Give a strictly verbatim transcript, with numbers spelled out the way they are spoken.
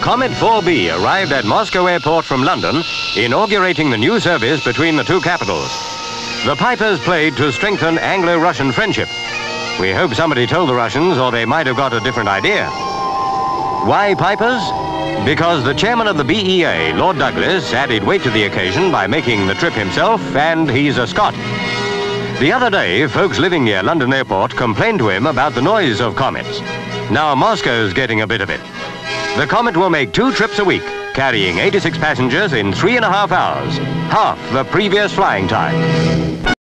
Comet four B arrived at Moscow airport from London, inaugurating the new service between the two capitals. The pipers played to strengthen Anglo-Russian friendship. We hope somebody told the Russians, or they might have got a different idea. Why pipers? Because the chairman of the B E A, Lord Douglas, added weight to the occasion by making the trip himself, and he's a Scot. The other day, folks living near London airport complained to him about the noise of comets. Now Moscow's getting a bit of it. The Comet will make two trips a week, carrying eighty-six passengers in three and a half hours, half the previous flying time.